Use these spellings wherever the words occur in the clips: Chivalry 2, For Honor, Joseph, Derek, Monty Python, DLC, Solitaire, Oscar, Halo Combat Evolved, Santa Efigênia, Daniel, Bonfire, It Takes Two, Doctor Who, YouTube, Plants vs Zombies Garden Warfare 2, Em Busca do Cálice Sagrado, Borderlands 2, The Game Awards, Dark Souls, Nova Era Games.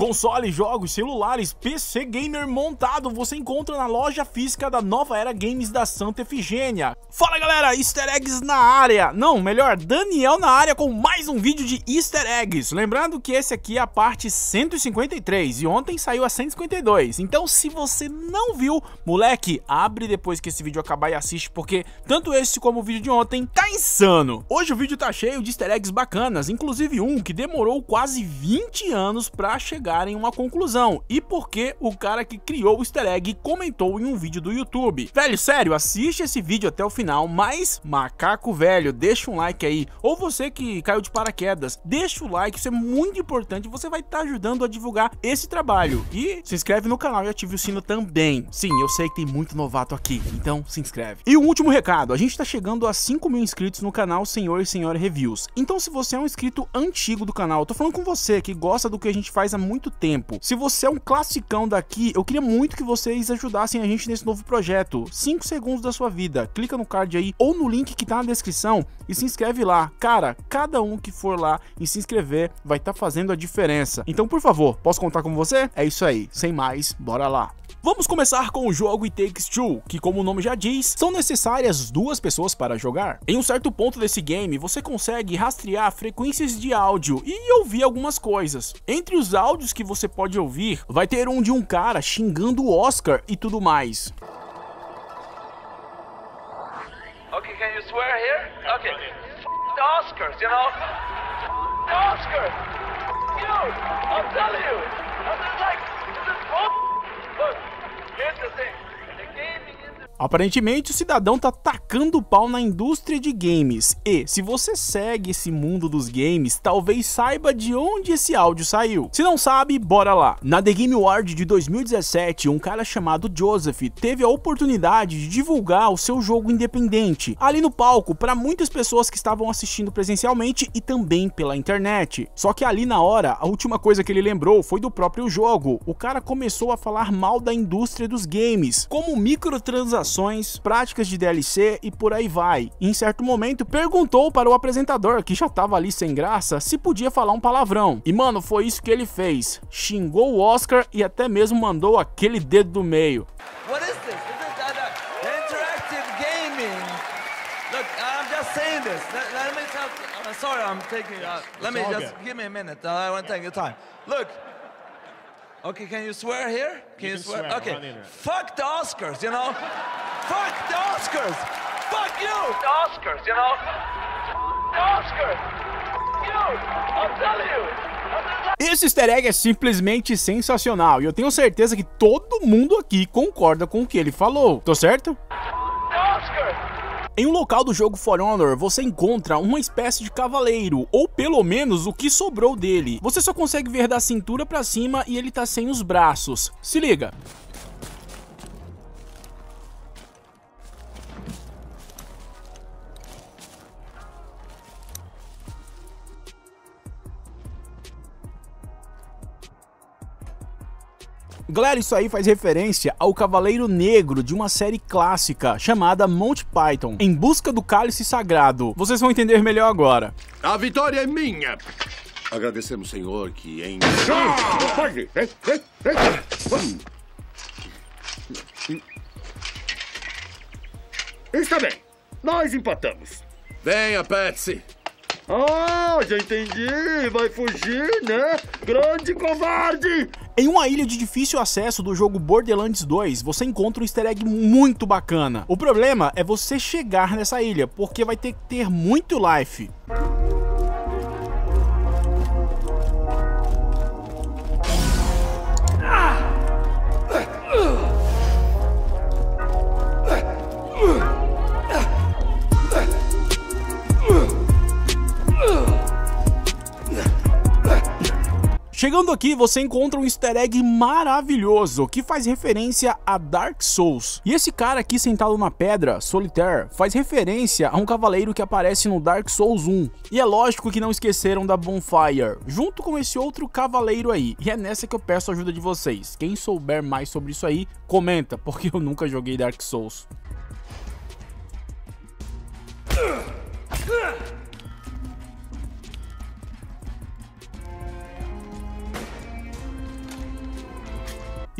Consoles, jogos, celulares, PC gamer montado, você encontra na loja física da Nova Era Games da Santa Efigênia. Fala galera, easter eggs na área, não, melhor, Daniel na área com mais um vídeo de easter eggs. Lembrando que esse aqui é a parte 153 e ontem saiu a 152, então se você não viu, moleque, abre depois que esse vídeo acabar e assiste, porque tanto esse como o vídeo de ontem tá insano. Hoje o vídeo tá cheio de easter eggs bacanas, inclusive um que demorou quase 20 anos pra chegar em uma conclusão, e porque o cara que criou o easter egg comentou em um vídeo do YouTube. Velho, sério, assiste esse vídeo até o final, mas macaco velho, deixa um like aí, ou você que caiu de paraquedas, deixa o like, isso é muito importante, você vai estar ajudando a divulgar esse trabalho, e se inscreve no canal e ative o sino também. Sim, eu sei que tem muito novato aqui, então se inscreve. E um último recado, a gente tá chegando a 5.000 inscritos no canal Sr & Sra Reviews, então se você é um inscrito antigo do canal, eu tô falando com você que gosta do que a gente faz há muito tempo. Se você é um classicão daqui, eu queria muito que vocês ajudassem a gente nesse novo projeto. 5 segundos da sua vida. Clica no card aí ou no link que tá na descrição e se inscreve lá. Cara, cada um que for lá e se inscrever vai estar fazendo a diferença. Então, por favor, posso contar com você? É isso aí. Sem mais, bora lá. Vamos começar com o jogo It Takes Two, que como o nome já diz, são necessárias duas pessoas para jogar. Em um certo ponto desse game, você consegue rastrear frequências de áudio e ouvir algumas coisas. Entre os áudios que você pode ouvir, vai ter um de um cara xingando o Oscar e tudo mais. Okay, can you swear here? Okay. F*** the Oscars, you know? F*** the Oscars! You! I'm telling you! It's like, look, here's the thing. The gaming industry. Aparentemente, o cidadão tá tacando pau na indústria de games. E, se você segue esse mundo dos games, talvez saiba de onde esse áudio saiu. Se não sabe, bora lá. Na The Game Awards de 2017, um cara chamado Joseph teve a oportunidade de divulgar o seu jogo independente, ali no palco, para muitas pessoas que estavam assistindo presencialmente e também pela internet. Só que ali na hora, a última coisa que ele lembrou foi do próprio jogo. O cara começou a falar mal da indústria dos games, como microtransações, práticas de DLC e por aí vai. Em certo momento perguntou para o apresentador, que já tava ali sem graça, se podia falar um palavrão. E mano, foi isso que ele fez. Xingou o Oscar e até mesmo mandou aquele dedo do meio. What is this? Interactive gaming. Look, I'm just saying this. Let me tell, sorry, I'm taking. Let me just give me a minute. I want to take your time. Look. Okay, can you swear here? Can you swear? Okay. Fuck the Oscars, you know? Fuck the Oscars! Fuck you! The Oscars, you know? The Oscars! You! I'm telling you! Esse easter egg é simplesmente sensacional e eu tenho certeza que todo mundo aqui concorda com o que ele falou. Tô certo? The Oscars! Em um local do jogo For Honor, você encontra uma espécie de cavaleiro, ou pelo menos o que sobrou dele. Você só consegue ver da cintura pra cima e ele tá sem os braços. Se liga. Galera, isso aí faz referência ao Cavaleiro Negro de uma série clássica chamada Monty Python, Em Busca do Cálice Sagrado. Vocês vão entender melhor agora. A vitória é minha! Agradecemos, Senhor, que em... Está bem, nós empatamos. Venha, Patsy. Ah, já entendi, vai fugir, né? Grande covarde! Em uma ilha de difícil acesso do jogo Borderlands 2, você encontra um easter egg muito bacana. O problema é você chegar nessa ilha, porque vai ter que ter muito life. Chegando aqui, você encontra um easter egg maravilhoso, que faz referência a Dark Souls. E esse cara aqui sentado na pedra, Solitaire, faz referência a um cavaleiro que aparece no Dark Souls 1. E é lógico que não esqueceram da Bonfire, junto com esse outro cavaleiro aí. E é nessa que eu peço a ajuda de vocês. Quem souber mais sobre isso aí, comenta, porque eu nunca joguei Dark Souls.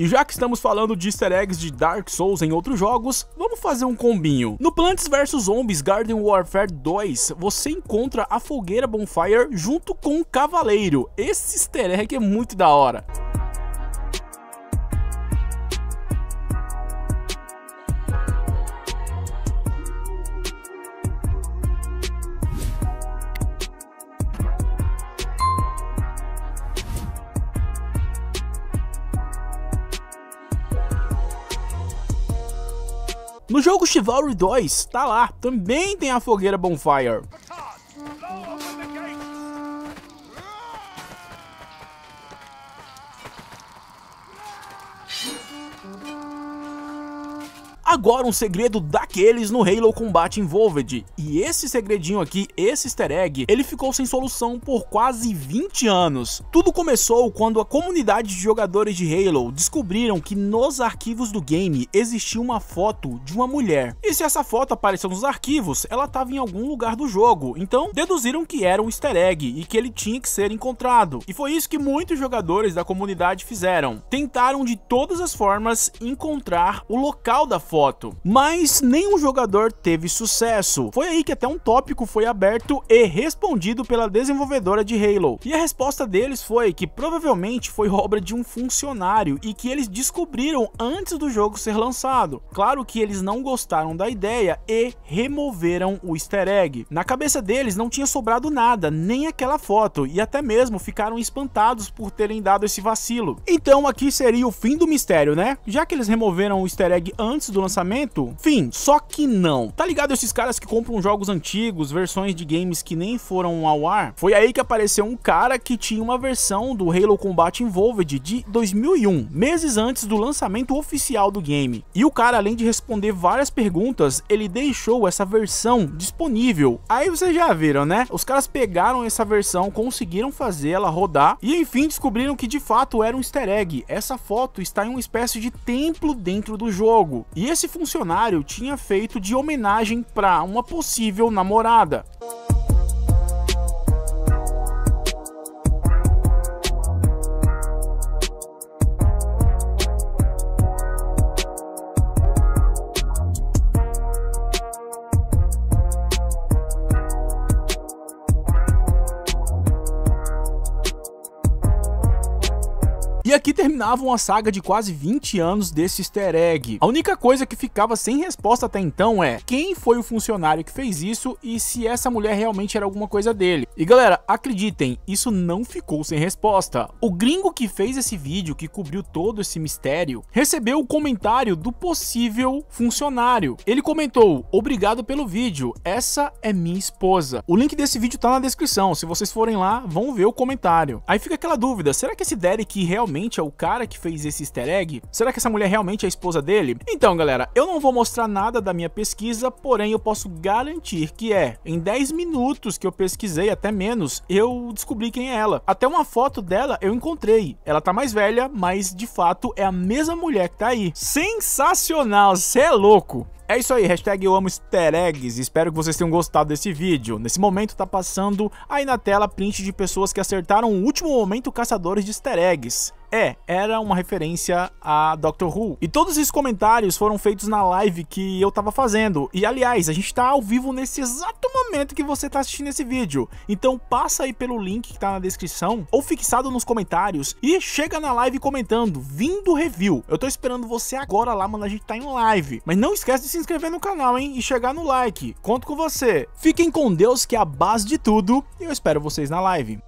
E já que estamos falando de easter eggs de Dark Souls em outros jogos, vamos fazer um combinho. No Plants vs Zombies Garden Warfare 2, você encontra a fogueira Bonfire junto com o cavaleiro. Esse easter egg é muito da hora. No jogo Chivalry 2, tá lá, também tem a fogueira Bonfire. Agora um segredo daqueles no Halo Combat Evolved, e esse segredinho aqui, esse easter egg, ele ficou sem solução por quase 20 anos. Tudo começou quando a comunidade de jogadores de Halo descobriram que nos arquivos do game existia uma foto de uma mulher, e se essa foto apareceu nos arquivos, ela estava em algum lugar do jogo, então deduziram que era um easter egg e que ele tinha que ser encontrado, e foi isso que muitos jogadores da comunidade fizeram, tentaram de todas as formas encontrar o local da foto. Mas nenhum jogador teve sucesso. Foi aí que até um tópico foi aberto e respondido pela desenvolvedora de Halo. E a resposta deles foi que provavelmente foi obra de um funcionário e que eles descobriram antes do jogo ser lançado. Claro que eles não gostaram da ideia e removeram o easter egg. Na cabeça deles não tinha sobrado nada, nem aquela foto, e até mesmo ficaram espantados por terem dado esse vacilo. Então aqui seria o fim do mistério, né? Já que eles removeram o easter egg antes do lançamento? Fim, só que não. Tá ligado esses caras que compram jogos antigos, versões de games que nem foram ao ar? Foi aí que apareceu um cara que tinha uma versão do Halo Combat Evolved de 2001, meses antes do lançamento oficial do game. E o cara, além de responder várias perguntas, ele deixou essa versão disponível. Aí vocês já viram, né? Os caras pegaram essa versão, conseguiram fazer ela rodar e enfim descobriram que de fato era um easter egg. Essa foto está em uma espécie de templo dentro do jogo. E esse funcionário tinha feito de homenagem para uma possível namorada. E aqui terminava uma saga de quase 20 anos desse easter egg. A única coisa que ficava sem resposta até então é quem foi o funcionário que fez isso e se essa mulher realmente era alguma coisa dele. E galera, acreditem, isso não ficou sem resposta. O gringo que fez esse vídeo, que cobriu todo esse mistério, recebeu o comentário do possível funcionário. Ele comentou: "Obrigado pelo vídeo, essa é minha esposa." O link desse vídeo tá na descrição, se vocês forem lá, vão ver o comentário. Aí fica aquela dúvida, será que esse Derek realmente é o cara que fez esse easter egg? Será que essa mulher realmente é a esposa dele? Então galera, eu não vou mostrar nada da minha pesquisa, porém eu posso garantir que é. Em 10 minutos que eu pesquisei, até menos, eu descobri quem é ela. Até uma foto dela eu encontrei. Ela tá mais velha, mas de fato é a mesma mulher que tá aí. Sensacional, cê é louco! É isso aí, hashtag eu amo easter eggs, espero que vocês tenham gostado desse vídeo. Nesse momento tá passando aí na tela print de pessoas que acertaram o último momento caçadores de easter eggs. Era uma referência a Doctor Who. E todos esses comentários foram feitos na live que eu tava fazendo. E aliás, a gente tá ao vivo nesse exato momento que você tá assistindo esse vídeo. Então passa aí pelo link que tá na descrição ou fixado nos comentários e chega na live comentando: "Vindo review". Eu tô esperando você agora lá, mano, a gente tá em live. Mas não esquece de se inscrever no canal, hein? E chegar no like. Conto com você. Fiquem com Deus, que é a base de tudo. E eu espero vocês na live.